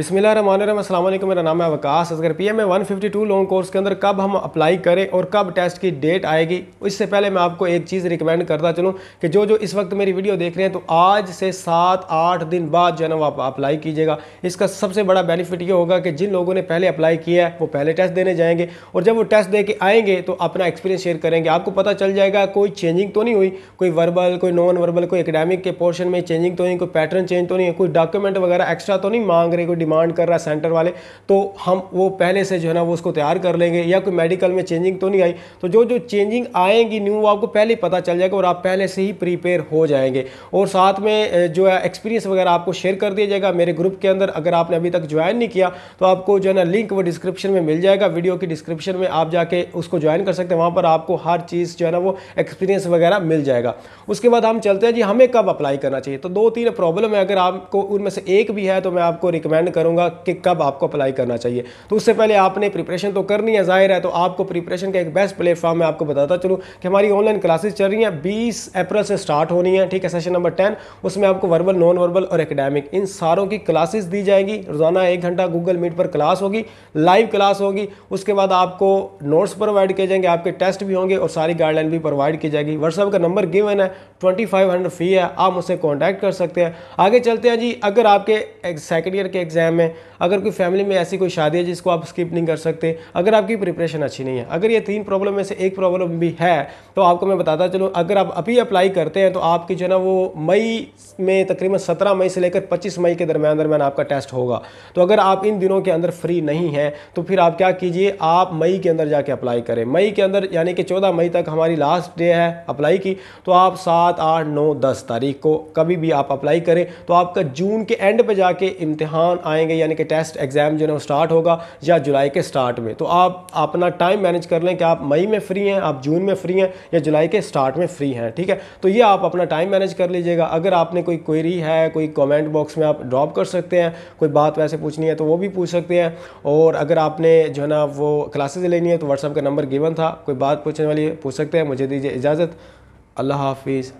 बिस्मिल्लाहिर्रहमानिर्रहीम, अस्सलाम वालेकुम। मेरा नाम है Waqas Asghar. PMA 152 long course के अंदर कब हम अप्लाई करें और कब टेस्ट की डेट आएगी, इससे पहले मैं आपको एक चीज़ रिकमेंड करता चलूँ कि जो जो इस वक्त मेरी वीडियो देख रहे हैं तो आज से 7-8 दिन बाद जो है ना वो आप अप्लाई कीजिएगा। इसका सबसे बड़ा बेनिफिट ये होगा कि जिन लोगों ने पहले अप्लाई किया है वो पहले टेस्ट देने जाएंगे और जब वो टेस्ट दे के आएंगे तो अपना एक्सपीरियंस शेयर करेंगे। आपको पता चल जाएगा कोई चेंजिंग तो नहीं हुई, कोई वर्बल, कोई नॉन वर्बल, कोई एकेडमिक के पोर्शन में चेंजिंग तो नहीं, कोई पैटर्न चेंज तो नहीं है, कोई डॉक्यूमेंट वगैरह एक्स्ट्रा तो नहीं मांग रहे, कोई डिमांड कर रहा है सेंटर वाले, तो हम वो पहले से जो है ना वो उसको तैयार कर लेंगे, या कोई मेडिकल में चेंजिंग तो नहीं आई। तो जो जो चेंजिंग आएंगी न्यू वो आपको पहले ही पता चल जाएगा और आप पहले से ही प्रिपेयर हो जाएंगे। और साथ में जो है एक्सपीरियंस वगैरह आपको शेयर कर दिया जाएगा मेरे ग्रुप के अंदर। अगर आपने अभी तक ज्वाइन नहीं किया तो आपको जो है ना लिंक वो डिस्क्रिप्शन में मिल जाएगा, वीडियो की डिस्क्रिप्शन में आप जाके उसको ज्वाइन कर सकते हैं। वहाँ पर आपको हर चीज़ जो है ना वो एक्सपीरियंस वगैरह मिल जाएगा। उसके बाद हम चलते हैं जी हमें कब अप्लाई करना चाहिए। तो 2-3 प्रॉब्लम है, अगर आपको उनमें से एक भी है तो मैं आपको रिकमेंड करूंगा कि कब आपको अप्लाई करना चाहिए। तो उससे पहले आपने प्रिपरेशन तो करनी है, जाहिर है, तो आपको प्रिपरेशन का एक बेस्ट प्लेटफॉर्म मैं आपको बताता चलूँ कि हमारी ऑनलाइन क्लासेस चल रही हैं, 20 अप्रैल से स्टार्ट होनी है, ठीक है, सेशन नंबर 10। उसमें आपको वर्बल, नॉन वर्बल और एकेडमिक इन सारों की क्लासेस दी जाएंगी। रोजाना 1 घंटा गूगल मीट पर क्लास होगी, लाइव क्लास होगी। उसके बाद आपको नोट्स प्रोवाइड किए जाएंगे, आपके टेस्ट भी होंगे और सारी गाइडलाइन भी प्रोवाइड की जाएगी। व्हाट्सएप का नंबर गिवन है, 2500 फी है, आप मुझसे कॉन्टैक्ट कर सकते हैं। आगे चलते हैं जी, अगर आपके सेकेंड ईयर के एग्जाम में अगर कोई फैमिली में ऐसी कोई शादी है जिसको आप स्किप नहीं कर सकते, अगर आपकी प्रिपरेशन अच्छी नहीं है, अगर ये 3 प्रॉब्लम में से एक प्रॉब्लम भी है तो आपको मैं बताता चलूँ, अगर आप अभी अप्लाई करते हैं तो आपकी जो है ना वो मई में तकरीबन 17 मई से लेकर 25 मई के दरम्यान आपका टेस्ट होगा। तो अगर आप इन दिनों के अंदर फ्री नहीं हैं तो फिर आप क्या कीजिए, आप मई के अंदर जाके अप्लाई करें। मई के अंदर यानी कि 14 मई तक हमारी लास्ट डे है अप्लाई की, तो आप 7, 8, 9, 10 तारीख को कभी भी आप अप्लाई करें तो आपका जून के एंड पर जाके इम्तिहान आएंगे, यानी कि टेस्ट एग्जाम जो है ना स्टार्ट होगा, या जुलाई के स्टार्ट में। तो आप अपना टाइम मैनेज कर लें कि आप मई में फ्री हैं, आप जून में फ्री हैं या जुलाई के स्टार्ट में फ्री हैं, ठीक है। तो ये आप अपना टाइम मैनेज कर लीजिएगा। अगर आपने कोई क्वेरी है, कोई कमेंट बॉक्स में आप ड्रॉप कर सकते हैं, कोई बात वैसे पूछनी है तो वो भी पूछ सकते हैं। और अगर आपने जो है ना वो क्लासेज लेनी है तो व्हाट्सएप का नंबर गिवन था, कोई बात पूछने वाली है पूछ सकते हैं। मुझे दीजिए इजाज़त, अल्लाह हाफिज़।